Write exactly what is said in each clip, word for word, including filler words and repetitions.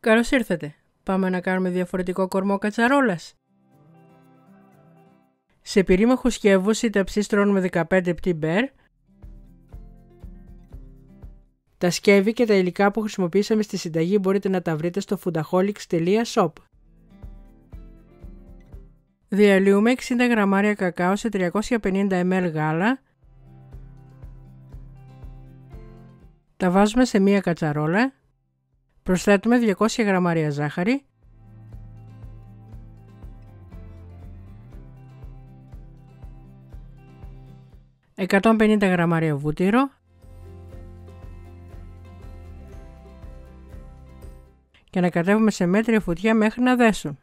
Καλώς ήρθατε. Πάμε να κάνουμε διαφορετικό κορμό κατσαρόλας. Σε πυρήμαχο σκεύωση τα ψή στρώνουμε δεκαπέντε petit beurre. Τα σκεύη και τα υλικά που χρησιμοποιήσαμε στη συνταγή μπορείτε να τα βρείτε στο foodaholics τελεία shop. Διαλύουμε εξήντα γραμμάρια κακάο σε τριακόσια πενήντα μιλιλίτρα γάλα. Τα βάζουμε σε μία κατσαρόλα. Προσθέτουμε διακόσια γραμμάρια ζάχαρη. εκατόν πενήντα γραμμάρια βούτυρο. Και ανακατεύουμε σε μέτρια φωτιά μέχρι να δέσουν.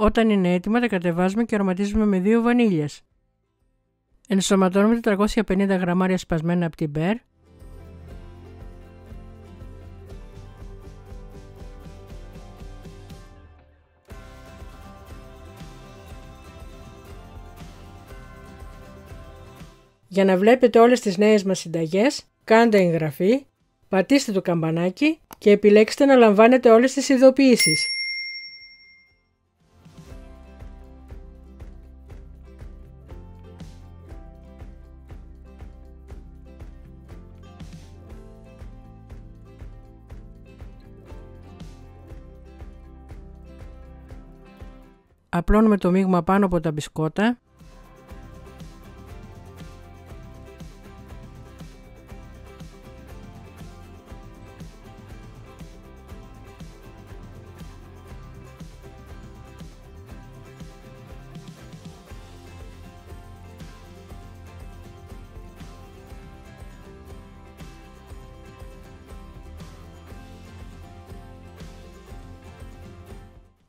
Όταν είναι έτοιμα τα κατεβάζουμε και αρωματίζουμε με δύο βανίλιες. Ενσωματώνουμε τετρακόσια πενήντα γραμμάρια σπασμένα petit beurre. Για να βλέπετε όλες τις νέες μας συνταγές, κάντε εγγραφή, πατήστε το καμπανάκι και επιλέξτε να λαμβάνετε όλες τις ειδοποιήσεις. Απλώνουμε το μείγμα πάνω από τα μπισκότα.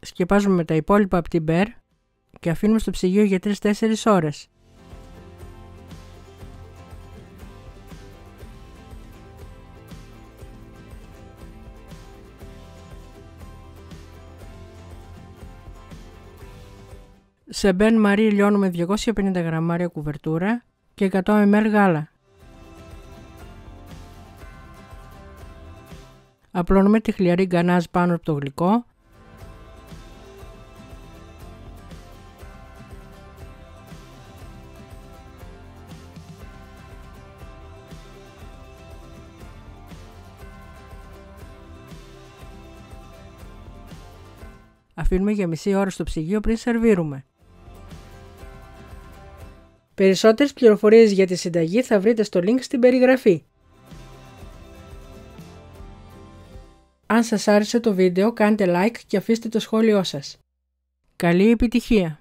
Σκεπάζουμε με τα υπόλοιπα petit beurre και αφήνουμε στο ψυγείο για τρεις τέσσερις ώρες. Σε μπεν μαρί λιώνουμε διακόσια πενήντα γραμμάρια κουβερτούρα και εκατό μιλιλίτρα γάλα. Απλώνουμε τη χλιαρή γκανάζ πάνω από το γλυκό. Αφήνουμε για μισή ώρα στο ψυγείο πριν σερβίρουμε. Περισσότερες πληροφορίες για τη συνταγή θα βρείτε στο link στην περιγραφή. Αν σας άρεσε το βίντεο, κάντε like και αφήστε το σχόλιο σας. Καλή επιτυχία!